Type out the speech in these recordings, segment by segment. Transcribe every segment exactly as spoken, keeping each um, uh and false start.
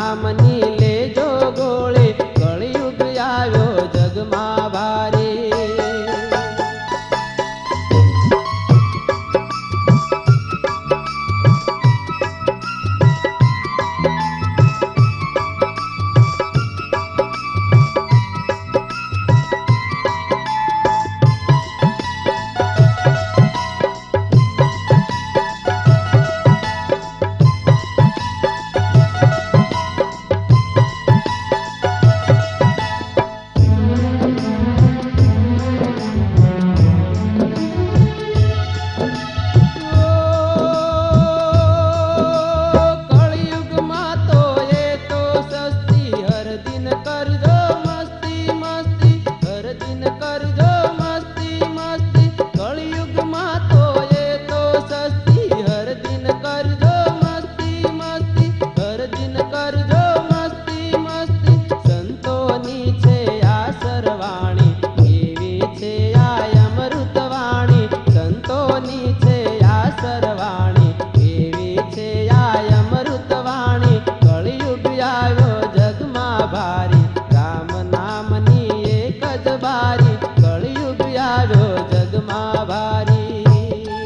રામની લેજો ગોળે કળિયુગ આવ્યો જગમાં ભારે. જગમાં ભારી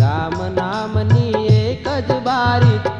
રામ નામની એક જ બારી